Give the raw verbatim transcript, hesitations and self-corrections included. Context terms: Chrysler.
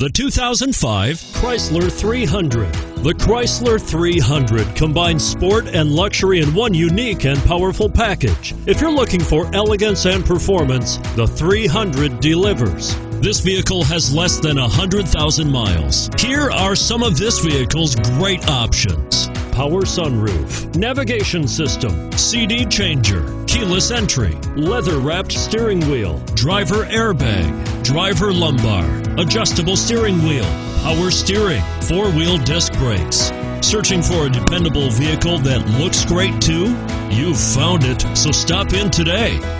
The two thousand five Chrysler three hundred. The Chrysler three hundred combines sport and luxury in one unique and powerful package. If you're looking for elegance and performance, the three hundred delivers. This vehicle has less than one hundred thousand miles. Here are some of this vehicle's great options: power sunroof, navigation system, C D changer, keyless entry, leather-wrapped steering wheel, driver airbag, driver lumbar, adjustable steering wheel, power steering, four-wheel disc brakes. Searching for a dependable vehicle that looks great too? You've found it, so stop in today.